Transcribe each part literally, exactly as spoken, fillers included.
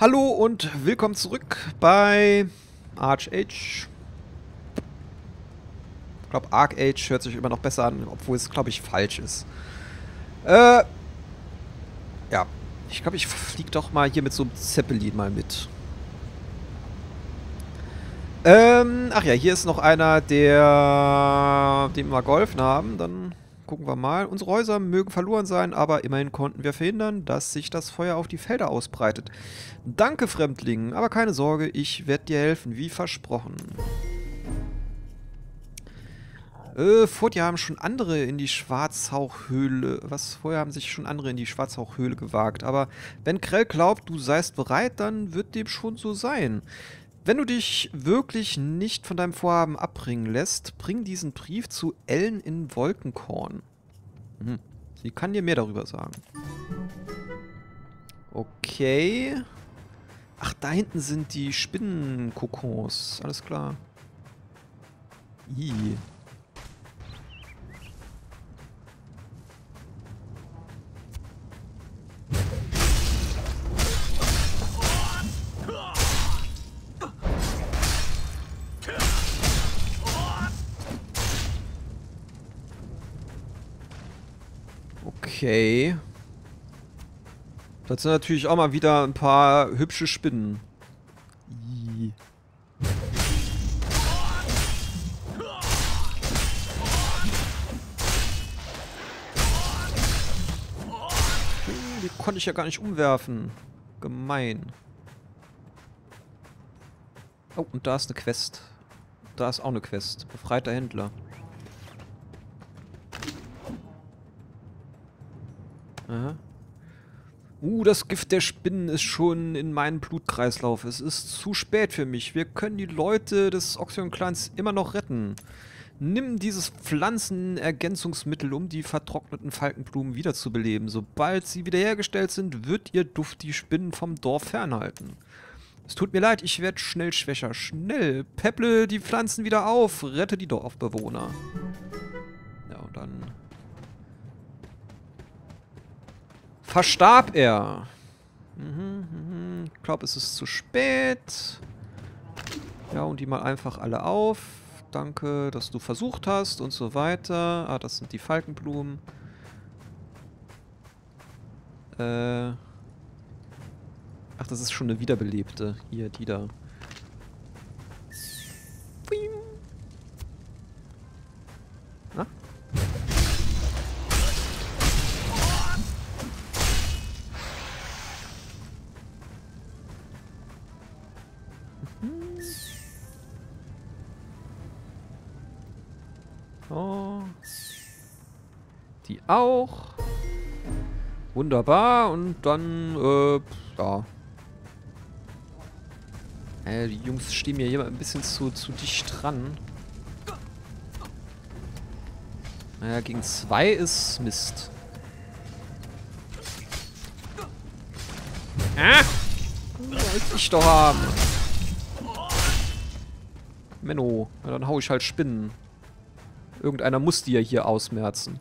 Hallo und willkommen zurück bei ArcheAge. Ich glaube, ArcheAge hört sich immer noch besser an, obwohl es, glaube ich, falsch ist. Äh, ja, ich glaube, ich fliege doch mal hier mit so einem Zeppelin mal mit. Ähm, ach ja, hier ist noch einer, der, den wir geholfen haben. Dann gucken wir mal. Unsere Häuser mögen verloren sein, aber immerhin konnten wir verhindern, dass sich das Feuer auf die Felder ausbreitet. Danke, Fremdling, aber keine Sorge, ich werde dir helfen, wie versprochen. Äh, vorher haben schon andere in die Schwarzhauchhöhle... Was? Vorher haben sich schon andere in die Schwarzhauchhöhle gewagt. Aber wenn Krell glaubt, du seist bereit, dann wird dem schon so sein. Wenn du dich wirklich nicht von deinem Vorhaben abbringen lässt, bring diesen Brief zu Ellen in Wolkenkorn. Hm. Sie kann dir mehr darüber sagen. Okay. Ach, da hinten sind die Spinnenkokons. Alles klar. Ih. Okay. Das sind natürlich auch mal wieder ein paar hübsche Spinnen. Ii. Die konnte ich ja gar nicht umwerfen. Gemein. Oh, und da ist eine Quest. Da ist auch eine Quest. Befreiter Händler. Aha. Uh, das Gift der Spinnen ist schon in meinem Blutkreislauf. Es ist zu spät für mich. Wir können die Leute des Oxygen Clans immer noch retten. Nimm dieses Pflanzenergänzungsmittel, um die vertrockneten Falkenblumen wiederzubeleben. Sobald sie wiederhergestellt sind, wird ihr Duft die Spinnen vom Dorf fernhalten. Es tut mir leid, ich werde schnell schwächer. Schnell! Pepple die Pflanzen wieder auf! Rette die Dorfbewohner. Ja, und dann... verstarb er. Mhm, mhm. Ich glaube, es ist zu spät. Ja, und die mal einfach alle auf. Danke, dass du versucht hast und so weiter. Ah, das sind die Falkenblumen. Äh. Ach, das ist schon eine wiederbelebte. Hier, die da. Oh. Die auch. Wunderbar. Und dann, äh, ja. Äh, die Jungs stehen mir hier ein bisschen zu, zu dicht dran. Naja, gegen zwei ist Mist. Ah! Wollte ich doch haben. Menno. Ja, dann hau ich halt Spinnen. Irgendeiner muss die ja hier ausmerzen.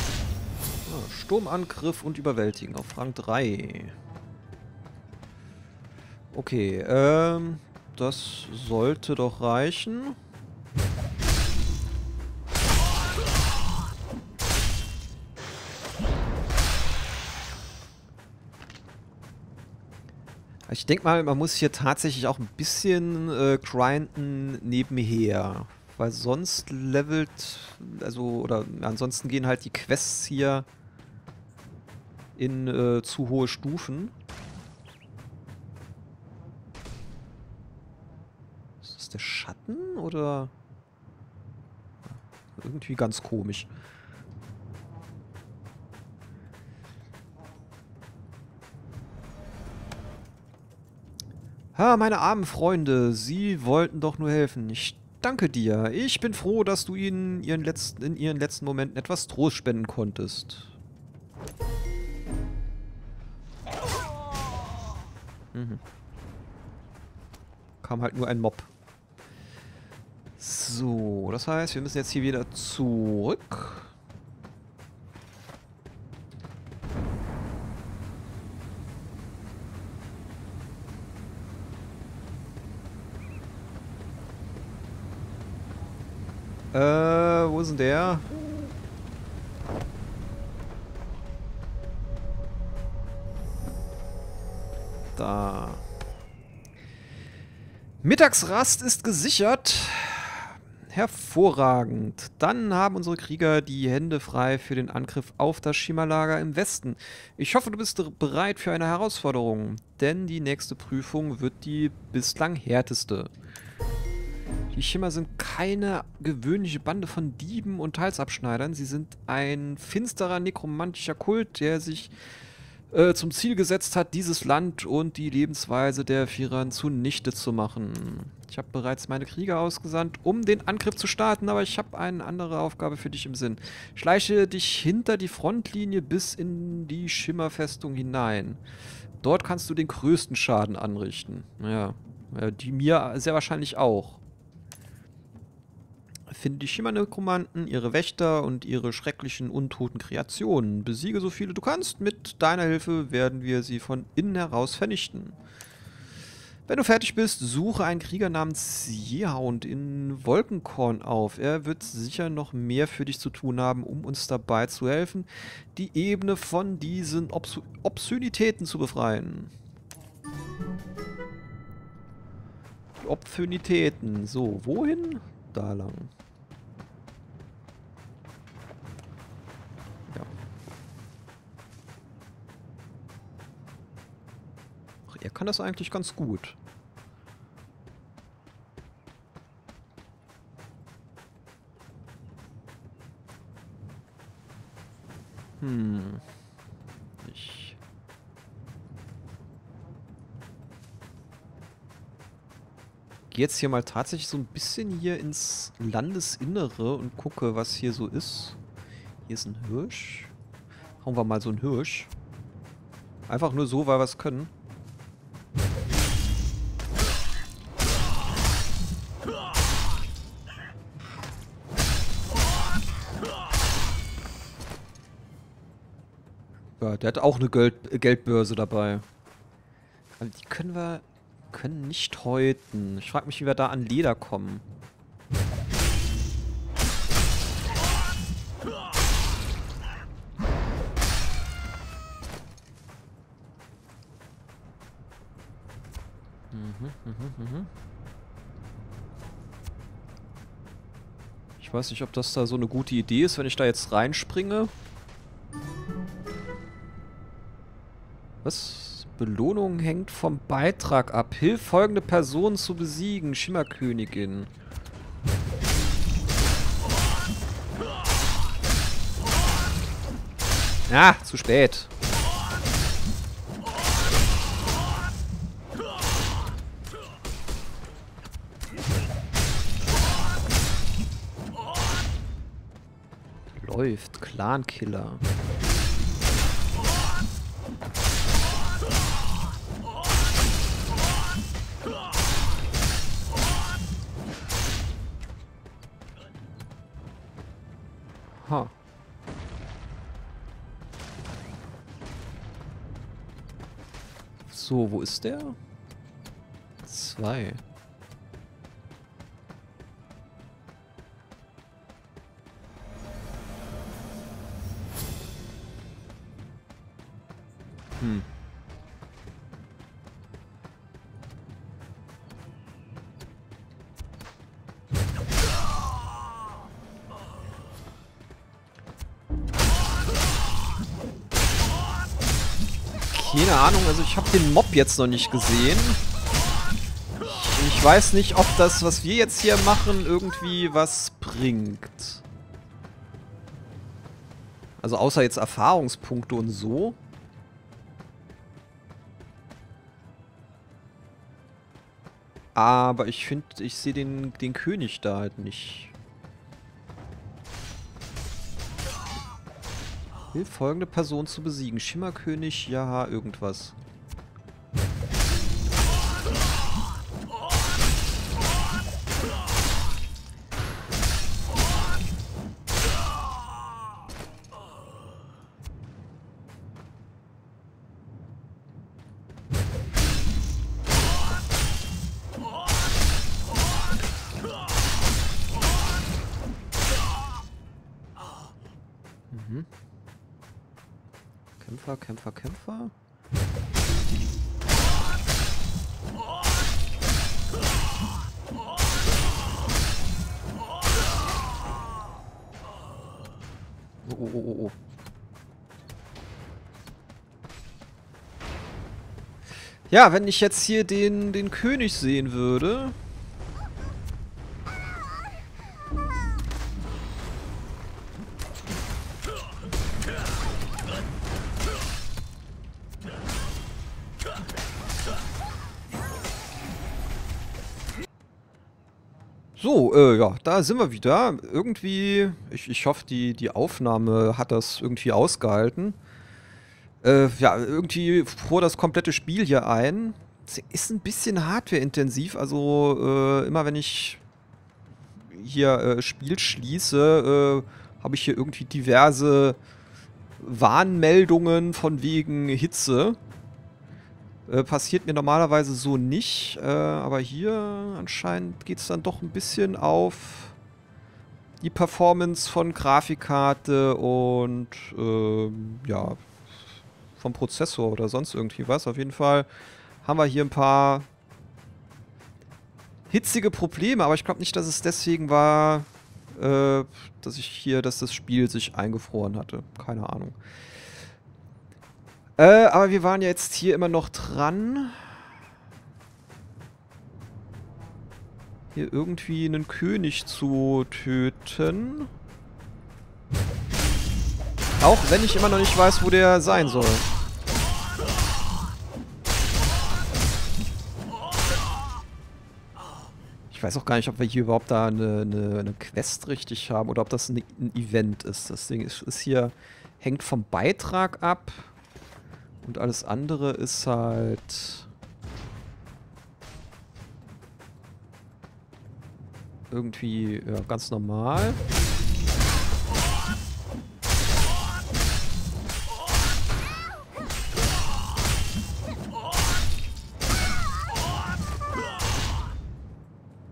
Ah, Sturmangriff und Überwältigen auf Rang drei. Okay, ähm, das sollte doch reichen. Ich denke mal, man muss hier tatsächlich auch ein bisschen äh, grinden nebenher, weil sonst levelt, also, oder ansonsten gehen halt die Quests hier in äh, zu hohe Stufen. Ist das der Schatten, oder? Irgendwie ganz komisch. Ah, meine armen Freunde, sie wollten doch nur helfen. Ich danke dir. Ich bin froh, dass du ihnen ihren letzten, in ihren letzten Momenten etwas Trost spenden konntest. Mhm. Kam halt nur ein Mob. So, das heißt, wir müssen jetzt hier wieder zurück. Äh, wo ist denn der? Da. Mittagsrast ist gesichert. Hervorragend. Dann haben unsere Krieger die Hände frei für den Angriff auf das Schimmerlager im Westen. Ich hoffe, du bist bereit für eine Herausforderung, denn die nächste Prüfung wird die bislang härteste. Die Schimmer sind keine gewöhnliche Bande von Dieben und Halsabschneidern. Sie sind ein finsterer nekromantischer Kult, der sich äh, zum Ziel gesetzt hat, dieses Land und die Lebensweise der Firran zunichte zu machen. Ich habe bereits meine Krieger ausgesandt, um den Angriff zu starten, aber ich habe eine andere Aufgabe für dich im Sinn. Schleiche dich hinter die Frontlinie bis in die Schimmerfestung hinein. Dort kannst du den größten Schaden anrichten. Ja, die mir sehr wahrscheinlich auch. Finde die Schimmer-Nekromanten, ihre Wächter und ihre schrecklichen, untoten Kreationen. Besiege so viele du kannst. Mit deiner Hilfe werden wir sie von innen heraus vernichten. Wenn du fertig bist, suche einen Krieger namens Yehound in Wolkenkorn auf. Er wird sicher noch mehr für dich zu tun haben, um uns dabei zu helfen, die Ebene von diesen Obs- Obszönitäten zu befreien. Obszönitäten. So, wohin? Da lang. Ja. Ach, er kann das eigentlich ganz gut. Hm. Ich. Jetzt hier mal tatsächlich so ein bisschen hier ins Landesinnere und gucke, was hier so ist. Hier ist ein Hirsch. Hauen wir mal so einen Hirsch. Einfach nur so, weil wir es können. Ja, der hat auch eine Geld Geldbörse dabei. Also die können wir... können nicht häuten. Ich frage mich, wie wir da an Leder kommen. Mhm, mhm, mhm. Ich weiß nicht, ob das da so eine gute Idee ist, wenn ich da jetzt reinspringe. Was? Belohnung hängt vom Beitrag ab. Hilf folgende Personen zu besiegen. Schimmerkönigin. Ah, zu spät. Läuft. Clankiller. Huh. So, wo ist der? Zwei. Hm. Keine Ahnung, also ich habe den Mob jetzt noch nicht gesehen. Ich, ich weiß nicht, ob das, was wir jetzt hier machen, irgendwie was bringt. Also außer jetzt Erfahrungspunkte und so. Aber ich finde, ich sehe den, den König da halt nicht. Hilf folgende Person zu besiegen. Schimmerkönig, ja, irgendwas. Mhm. Kämpfer, Kämpfer, Kämpfer. Oh, oh, oh, oh. Ja, wenn ich jetzt hier den, den König sehen würde... So, äh, ja, da sind wir wieder. Irgendwie, ich, ich hoffe, die, die Aufnahme hat das irgendwie ausgehalten. Äh, ja, irgendwie fuhr das komplette Spiel hier ein. Es ist ein bisschen hardwareintensiv, also äh, immer wenn ich hier äh, Spiel schließe, äh, habe ich hier irgendwie diverse Warnmeldungen von wegen Hitze. Äh, passiert mir normalerweise so nicht, äh, aber hier anscheinend geht es dann doch ein bisschen auf die Performance von Grafikkarte und äh, ja, vom Prozessor oder sonst irgendwie was. Auf jeden Fall haben wir hier ein paar hitzige Probleme, aber ich glaube nicht, dass es deswegen war, äh, dass ich hier, dass das Spiel sich eingefroren hatte. Keine Ahnung. Äh, aber wir waren ja jetzt hier immer noch dran. Hier irgendwie einen König zu töten. Auch wenn ich immer noch nicht weiß, wo der sein soll. Ich weiß auch gar nicht, ob wir hier überhaupt da eine, eine, eine Quest richtig haben oder ob das ein, ein Event ist. Das Ding ist, ist hier, hängt vom Beitrag ab und alles andere ist halt irgendwie ja, ganz normal.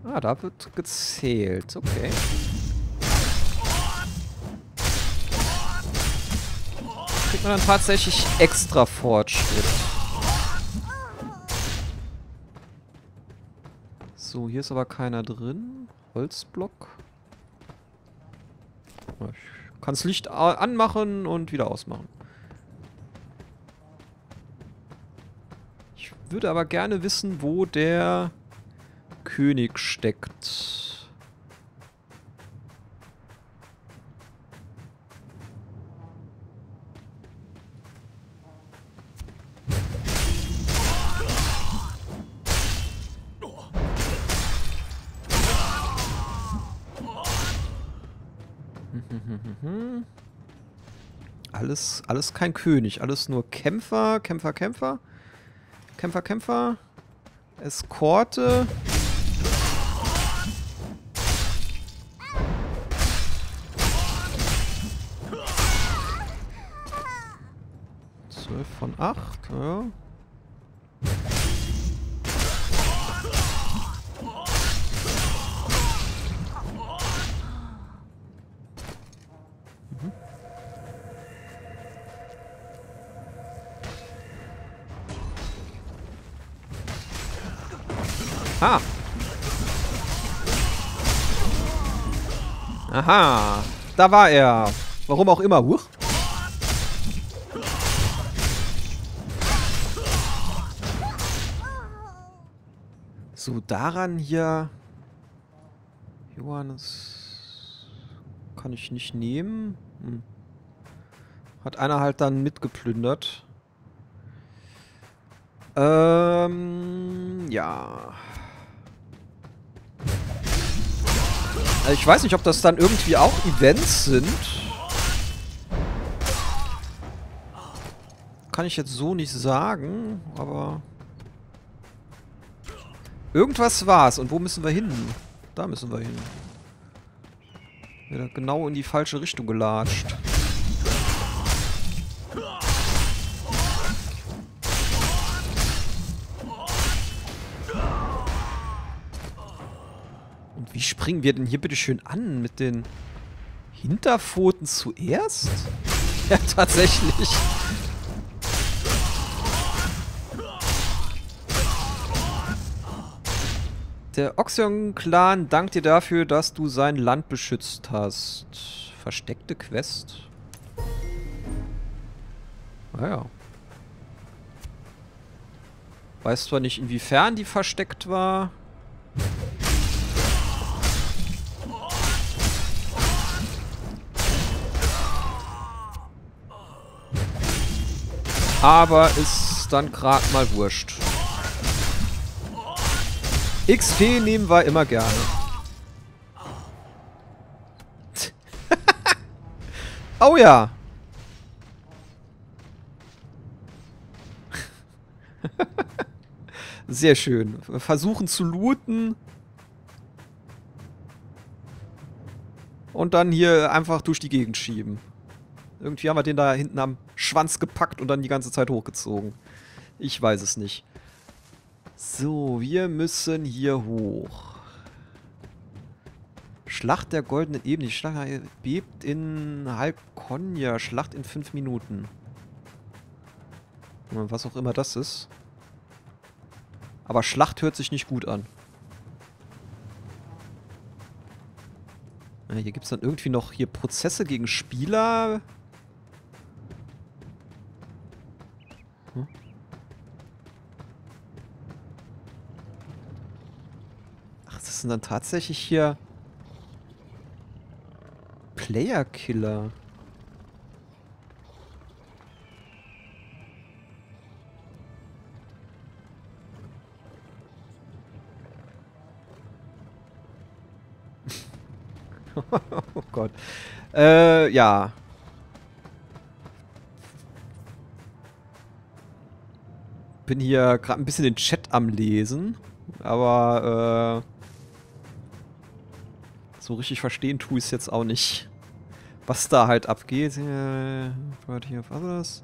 Ah, da wird gezählt. Okay. Kriegt man dann tatsächlich extra Fortschritt. So, hier ist aber keiner drin. Holzblock. Ich kann das Licht anmachen und wieder ausmachen. Ich würde aber gerne wissen, wo der... König steckt. Alles, alles kein König, alles nur Kämpfer, Kämpfer, Kämpfer, Kämpfer, Kämpfer, Eskorte. zwölf von acht, ja. Mhm. Ah. Aha, da war er. Warum auch immer, huch. So, daran hier... Johannes... Kann ich nicht nehmen. Hm. Hat einer halt dann mitgeplündert. Ähm... Ja... Also ich weiß nicht, ob das dann irgendwie auch Events sind. Kann ich jetzt so nicht sagen, aber... Irgendwas war's. Und wo müssen wir hin? Da müssen wir hin. Wieder genau in die falsche Richtung gelatscht. Und wie springen wir denn hier bitte schön an mit den... Hinterpfoten zuerst? Ja, tatsächlich. Der Oxygen Clan dankt dir dafür, dass du sein Land beschützt hast. Versteckte Quest. Naja. Weiß zwar nicht, inwiefern die versteckt war. Aber ist dann gerade mal wurscht. X P nehmen wir immer gerne. Oh ja. Sehr schön. Versuchen zu looten. Und dann hier einfach durch die Gegend schieben. Irgendwie haben wir den da hinten am Schwanz gepackt und dann die ganze Zeit hochgezogen. Ich weiß es nicht. So, wir müssen hier hoch. Schlacht der goldenen Ebene. Die Schlacht bebt in Halbkonja. Schlacht in fünf Minuten. Was auch immer das ist. Aber Schlacht hört sich nicht gut an. Ja, hier gibt es dann irgendwie noch hier Prozesse gegen Spieler. Hm. Das sind dann tatsächlich hier Player-Killer. Oh Gott. Äh, ja. Bin hier gerade ein bisschen den Chat am Lesen, aber äh so richtig verstehen tue ich es jetzt auch nicht. Was da halt abgeht. Äh, Priority of Others.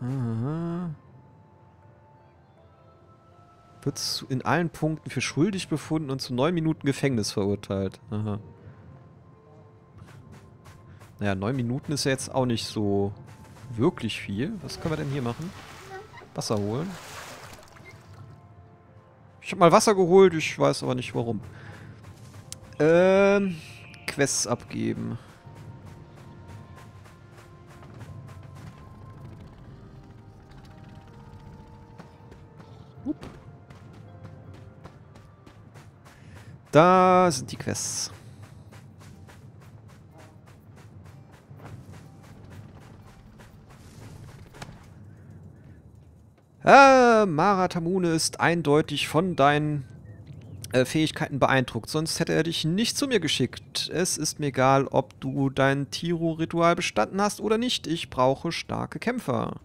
Aha. Wird in allen Punkten für schuldig befunden und zu neun Minuten Gefängnis verurteilt. Aha. Naja, neun Minuten ist ja jetzt auch nicht so wirklich viel. Was können wir denn hier machen? Wasser holen. Ich habe mal Wasser geholt, ich weiß aber nicht warum. Ähm, Quests abgeben. Upp. Da sind die Quests. Äh, Mara Tamune ist eindeutig von deinen äh, Fähigkeiten beeindruckt, sonst hätte er dich nicht zu mir geschickt. Es ist mir egal, ob du dein Tiro-Ritual bestanden hast oder nicht. Ich brauche starke Kämpfer.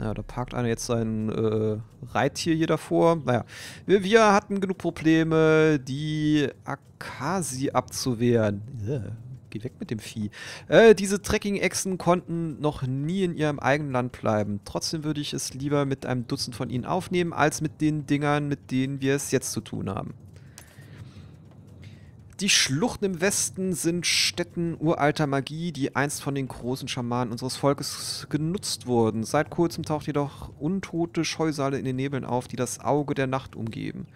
Ja, da parkt einer jetzt sein äh, Reittier hier davor. Naja, wir, wir hatten genug Probleme, die Akazi abzuwehren. Yeah. Weg mit dem Vieh. Äh, diese Trekking-Echsen konnten noch nie in ihrem eigenen Land bleiben. Trotzdem würde ich es lieber mit einem Dutzend von ihnen aufnehmen, als mit den Dingern, mit denen wir es jetzt zu tun haben. Die Schluchten im Westen sind Stätten uralter Magie, die einst von den großen Schamanen unseres Volkes genutzt wurden. Seit kurzem taucht jedoch untote Scheusale in den Nebeln auf, die das Auge der Nacht umgeben.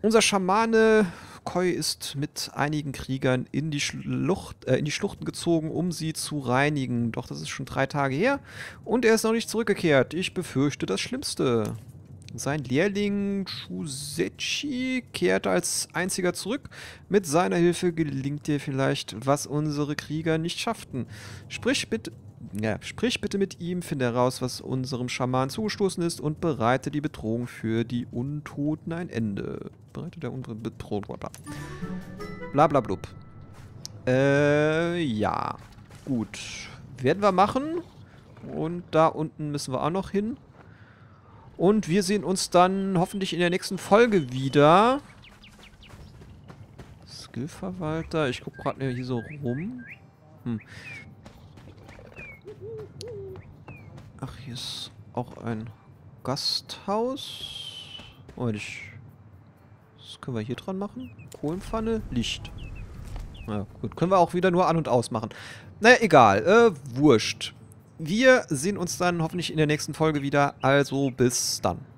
Unser Schamane Koi ist mit einigen Kriegern in die Schlucht, äh, in die Schluchten gezogen, um sie zu reinigen. Doch das ist schon drei Tage her und er ist noch nicht zurückgekehrt. Ich befürchte das Schlimmste. Sein Lehrling Chusechi kehrt als einziger zurück. Mit seiner Hilfe gelingt dir vielleicht, was unsere Krieger nicht schafften. Sprich bitte, ja, sprich bitte mit ihm, finde heraus, was unserem Schaman zugestoßen ist und bereite die Bedrohung für die Untoten ein Ende. Bereite der Untoten Bedrohung. Blablablub. Äh, ja. Gut. Werden wir machen. Und da unten müssen wir auch noch hin. Und wir sehen uns dann hoffentlich in der nächsten Folge wieder. Skillverwalter. Ich gucke gerade hier so rum. Hm. Ach, hier ist auch ein Gasthaus. Oh, das können wir hier dran machen. Kohlenpfanne, Licht. Na gut, können wir auch wieder nur an- und aus machen. Naja, egal. Äh, wurscht. Wir sehen uns dann hoffentlich in der nächsten Folge wieder. Also bis dann.